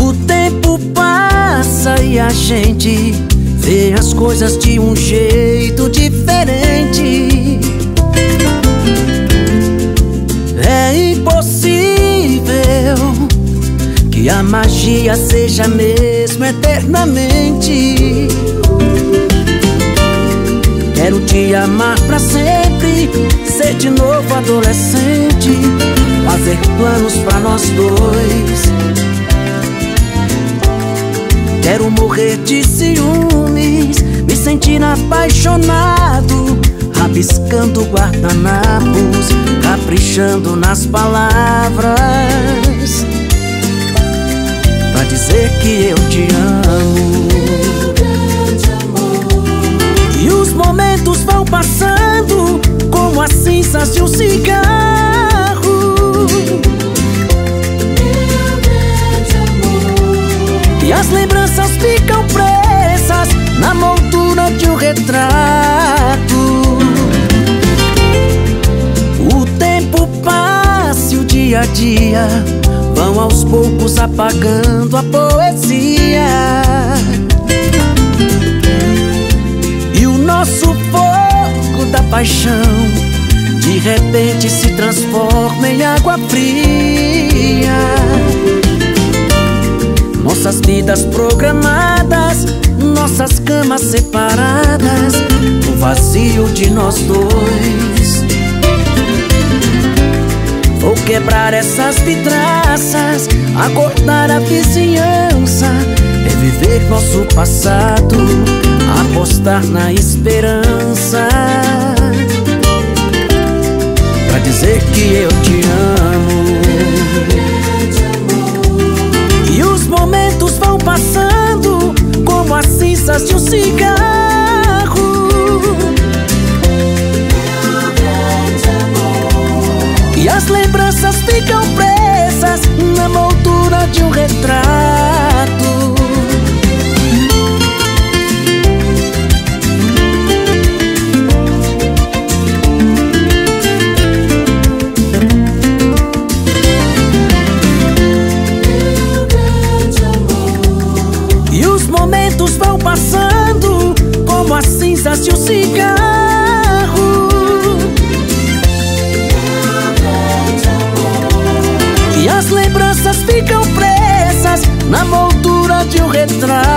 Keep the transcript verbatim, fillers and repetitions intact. O tempo passa e a gente vê as coisas de um jeito diferente. É impossível que a magia seja mesmo eternamente. Quero te amar pra sempre, ser de novo adolescente, fazer planos pra nós dois. Quero morrer de ciúmes, me sentir apaixonado, rabiscando guardanapos, caprichando nas palavras pra dizer que eu te amo. E os momentos vão passando como as cinzas de um cigarro, e as lembranças ficam presas na moldura de um retrato. O tempo passa e o dia a dia vão aos poucos apagando a poesia, e o nosso fogo da paixão de repente se transforma em água fria. Nossas vidas programadas, nossas camas separadas, o vazio de nós dois. Vou quebrar essas vidraças, acordar a vizinhança, reviver nosso passado, apostar na esperança pra dizer que eu te amo. E os momentos vão passando como as cinzas de um cigarro, e as lembranças ficam presas na moldura de um retrato. Meu grande amor. E os momentos vão passando como as cinzas de um cigarro, ficam presas na moldura de um retrato.